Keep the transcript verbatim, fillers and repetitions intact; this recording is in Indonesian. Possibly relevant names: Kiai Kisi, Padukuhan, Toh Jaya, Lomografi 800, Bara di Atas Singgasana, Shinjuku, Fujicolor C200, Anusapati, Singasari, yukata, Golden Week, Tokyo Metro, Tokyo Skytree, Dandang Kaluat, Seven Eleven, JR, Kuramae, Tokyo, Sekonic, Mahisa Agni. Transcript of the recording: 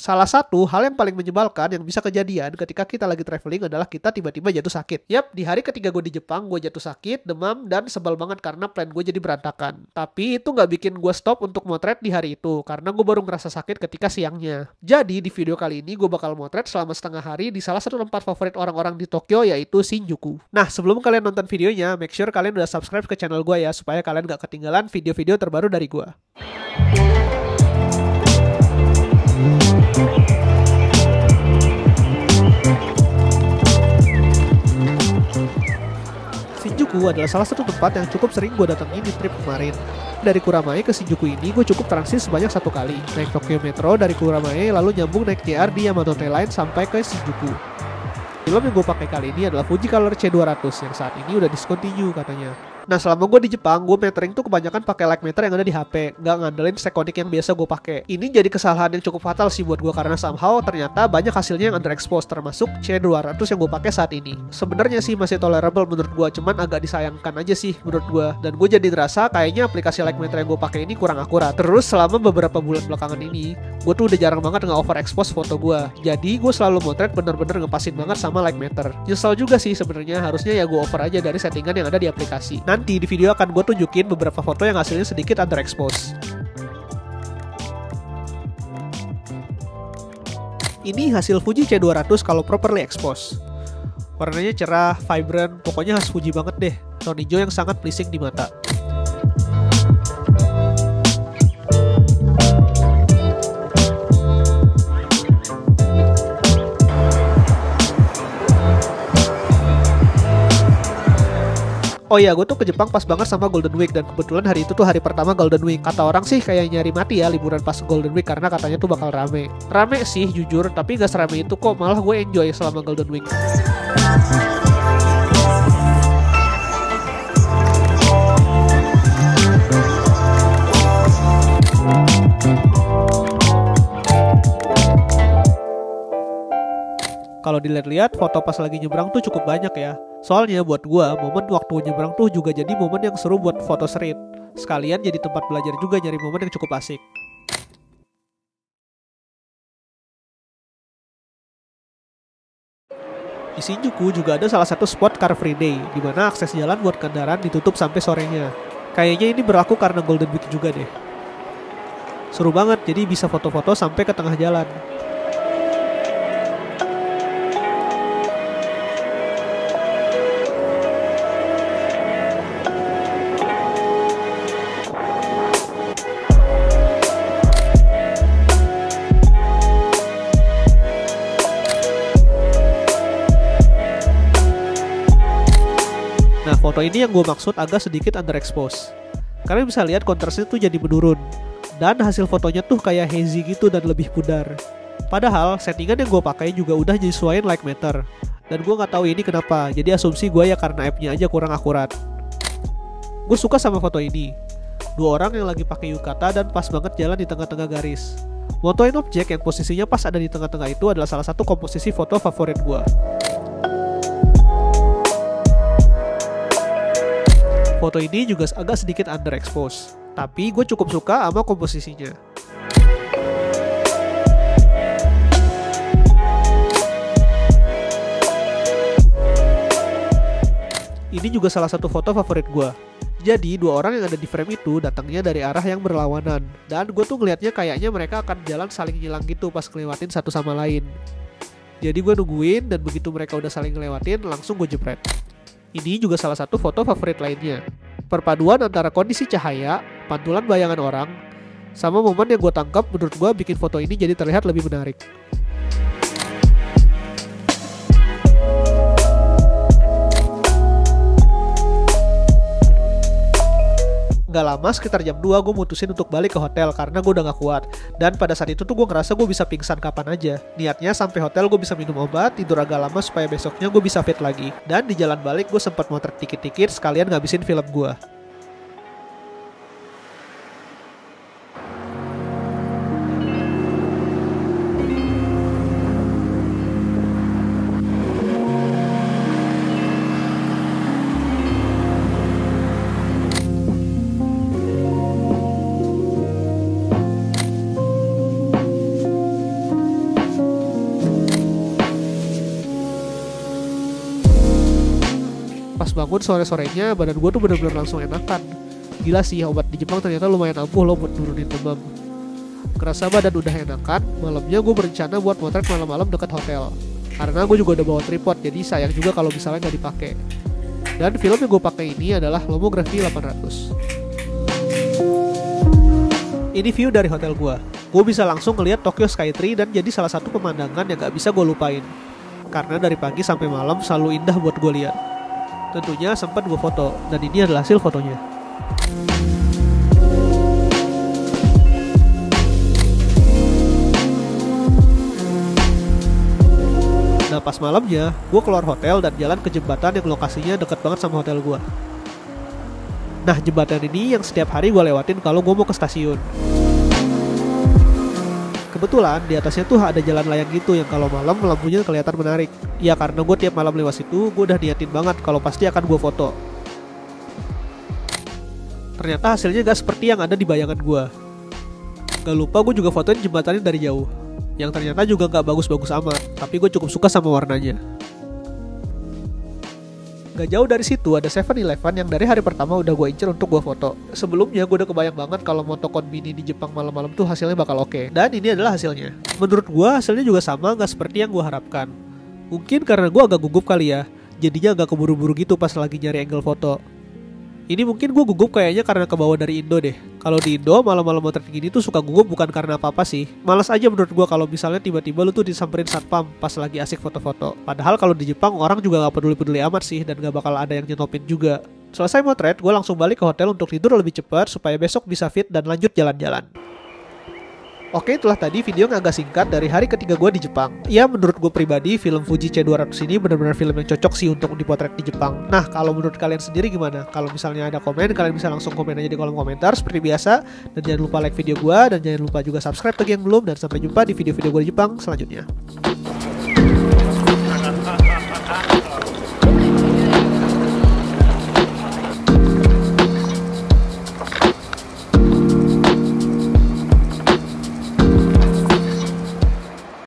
salah satu hal yang paling menyebalkan yang bisa kejadian ketika kita lagi traveling adalah kita tiba-tiba jatuh sakit. Yap, di hari ketiga gue di Jepang, gue jatuh sakit, demam, dan sebel banget karena plan gue jadi berantakan. Tapi itu nggak bikin gue stop untuk motret di hari itu, karena gue baru ngerasa sakit ketika siangnya. Jadi di video kali ini gue bakal motret selama setengah hari di salah satu tempat favorit orang-orang di Tokyo, yaitu Shinjuku. Nah, sebelum kalian nonton videonya, make sure kalian udah subscribe ke channel gue ya, supaya kalian nggak ketinggalan video-video terbaru dari gue. Shinjuku adalah salah satu tempat yang cukup sering gue datangi di trip kemarin. Dari Kuramae ke Shinjuku ini gue cukup transit sebanyak satu kali. Naik Tokyo Metro dari Kuramae lalu nyambung naik J R di Yamato Trail Line sampai ke Shinjuku. Film yang gue pakai kali ini adalah Fujicolor C dua ratus yang saat ini udah discontinue katanya. Nah, selama gue di Jepang, gue metering tuh kebanyakan pakai light meter yang ada di H P, nggak ngandelin Sekonic yang biasa gue pakai. Ini jadi kesalahan yang cukup fatal sih buat gue karena somehow ternyata banyak hasilnya yang underexposed, termasuk C dua ratus yang gue pakai saat ini. Sebenarnya sih masih tolerable menurut gue, cuman agak disayangkan aja sih menurut gue. Dan gue jadi ngerasa kayaknya aplikasi light meter yang gue pakai ini kurang akurat. Terus selama beberapa bulan belakangan ini, gue tuh udah jarang banget nggak overexpose foto gue. Jadi gue selalu motret bener-bener ngepasin banget sama light meter. Nyesel juga sih sebenarnya, harusnya ya gue over aja dari settingan yang ada di aplikasi. Nanti di video akan gue tunjukin beberapa foto yang hasilnya sedikit underexposed. Ini hasil Fuji C dua ratus kalau properly exposed. Warnanya cerah, vibrant, pokoknya khas Fuji banget deh. Tone hijau yang sangat pleasing di mata. Oh iya, gue tuh ke Jepang pas banget sama Golden Week, dan kebetulan hari itu tuh hari pertama Golden Week. Kata orang sih kayak nyari mati ya liburan pas Golden Week karena katanya tuh bakal rame. Rame sih jujur, tapi gak serame itu kok, malah gue enjoy selama Golden Week. Kalau dilihat-lihat, foto pas lagi nyebrang tuh cukup banyak ya. Soalnya buat gua, momen waktu nyebrang tuh juga jadi momen yang seru buat foto street. Sekalian jadi tempat belajar juga nyari momen yang cukup asik. Di Shinjuku juga ada salah satu spot Car Free Day, di mana akses jalan buat kendaraan ditutup sampai sorenya. Kayaknya ini berlaku karena Golden Week juga deh. Seru banget, jadi bisa foto-foto sampai ke tengah jalan. Foto ini yang gue maksud agak sedikit underexposed. Kalian bisa lihat kontrasnya tuh jadi menurun, dan hasil fotonya tuh kayak hazy gitu dan lebih pudar. Padahal settingan yang gue pakai juga udah disesuaikan light meter, dan gue nggak tahu ini kenapa. Jadi asumsi gue ya karena app-nya aja kurang akurat. Gue suka sama foto ini. Dua orang yang lagi pakai yukata dan pas banget jalan di tengah-tengah garis. Motoin objek yang posisinya pas ada di tengah-tengah itu adalah salah satu komposisi foto favorit gue. Foto ini juga agak sedikit underexposed, tapi gue cukup suka sama komposisinya. Ini juga salah satu foto favorit gue. Jadi dua orang yang ada di frame itu datangnya dari arah yang berlawanan, dan gue tuh ngelihatnya kayaknya mereka akan jalan saling nyilang gitu pas ngelewatin satu sama lain. Jadi gue nungguin, dan begitu mereka udah saling ngelewatin, langsung gue jepret. Ini juga salah satu foto favorit lainnya. Perpaduan antara kondisi cahaya, pantulan bayangan orang, sama momen yang gue tangkap menurut gue bikin foto ini jadi terlihat lebih menarik. Gak lama, sekitar jam dua gue mutusin untuk balik ke hotel karena gue udah gak kuat. Dan pada saat itu tuh gue ngerasa gue bisa pingsan kapan aja. Niatnya sampai hotel gue bisa minum obat, tidur agak lama supaya besoknya gue bisa fit lagi. Dan di jalan balik gue sempat motret dikit-dikit sekalian ngabisin film gue. bangun sore-sorenya badan gue tuh bener-bener langsung enakan. Gila sih, obat di Jepang ternyata lumayan ampuh loh buat nurunin demam. Kerasa badan udah enakan, malamnya gue berencana buat motret malam-malam dekat hotel. Karena gue juga udah bawa tripod, jadi sayang juga kalau misalnya nggak dipakai. Dan film yang gue pakai ini adalah Lomografi delapan ratus. Ini view dari hotel gue. Gue bisa langsung ngeliat Tokyo Skytree dan jadi salah satu pemandangan yang gak bisa gue lupain. Karena dari pagi sampai malam selalu indah buat gue lihat. Tentunya sempat gue foto, dan ini adalah hasil fotonya. Nah pas malamnya, gue keluar hotel dan jalan ke jembatan yang lokasinya deket banget sama hotel gue. Nah jembatan ini yang setiap hari gue lewatin kalau gue mau ke stasiun. Kebetulan di atasnya tuh ada jalan layang gitu yang kalau malam lampunya kelihatan menarik. Ya karena gue tiap malam lewat situ, gue udah niatin banget kalau pasti akan gue foto. Ternyata hasilnya gak seperti yang ada di bayangan gue. Gak lupa gue juga fotoin jembatannya dari jauh. Yang ternyata juga gak bagus-bagus amat, tapi gue cukup suka sama warnanya. Gak jauh dari situ ada Seven Eleven yang dari hari pertama udah gue incer untuk gue foto. Sebelumnya gue udah kebayang banget kalau moto konbini di Jepang malam-malam tuh hasilnya bakal oke. Okay. Dan ini adalah hasilnya. Menurut gue hasilnya juga sama gak seperti yang gue harapkan. Mungkin karena gue agak gugup kali ya, jadinya agak keburu-buru gitu pas lagi nyari angle foto. Ini mungkin gue gugup kayaknya karena kebawa dari Indo deh. Kalau di Indo malam-malam motret gini tuh suka gugup bukan karena apa-apa sih. Males aja menurut gue kalau misalnya tiba-tiba lu tuh disamperin satpam pas lagi asik foto-foto. Padahal kalau di Jepang orang juga gak peduli-peduli amat sih dan gak bakal ada yang nyetopin juga. Selesai motret, gue langsung balik ke hotel untuk tidur lebih cepat supaya besok bisa fit dan lanjut jalan-jalan. Oke, itulah tadi video yang agak singkat dari hari ketiga gue di Jepang. Ya, menurut gue pribadi, film Fuji C dua ratus ini benar-benar film yang cocok sih untuk dipotret di Jepang. Nah, kalau menurut kalian sendiri gimana? Kalau misalnya ada komen, kalian bisa langsung komen aja di kolom komentar seperti biasa. Dan jangan lupa like video gue, dan jangan lupa juga subscribe bagi yang belum. Dan sampai jumpa di video-video gue di Jepang selanjutnya.